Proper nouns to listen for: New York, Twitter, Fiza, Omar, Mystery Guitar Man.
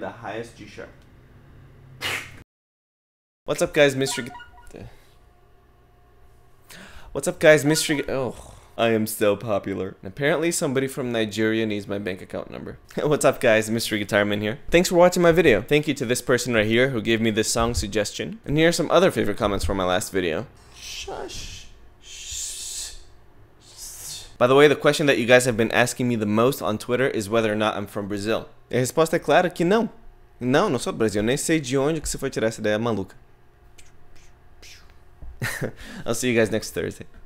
the highest G sharp. What's up guys, Mystery Oh, I am so popular. And apparently somebody from Nigeria needs my bank account number. What's up guys, Mystery Guitar Man here. Thanks for watching my video. Thank you to this person right here who gave me this song suggestion. And here are some other favorite comments from my last video. Shush. By the way, the question that you guys have been asking me the most on Twitter is whether or not I'm from Brazil. E a resposta é clara que não. Não, não sou do Brasil. Nem sei de onde que você foi tirar essa ideia maluca. I'll see you guys next Thursday.